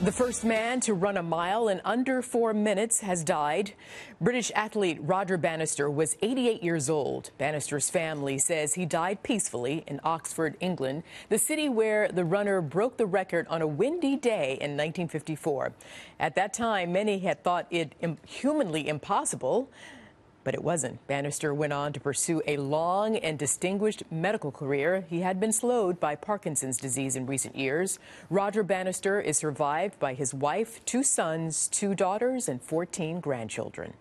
The first man to run a mile in under 4 minutes has died. British athlete Roger Bannister was 88 years old. Bannister's family says he died peacefully in Oxford, England, the city where the runner broke the record on a windy day in 1954. At that time, many had thought it humanly impossible, but it wasn't. Bannister went on to pursue a long and distinguished medical career. He had been slowed by Parkinson's disease in recent years. Roger Bannister is survived by his wife, 2 sons, 2 daughters, and 14 grandchildren.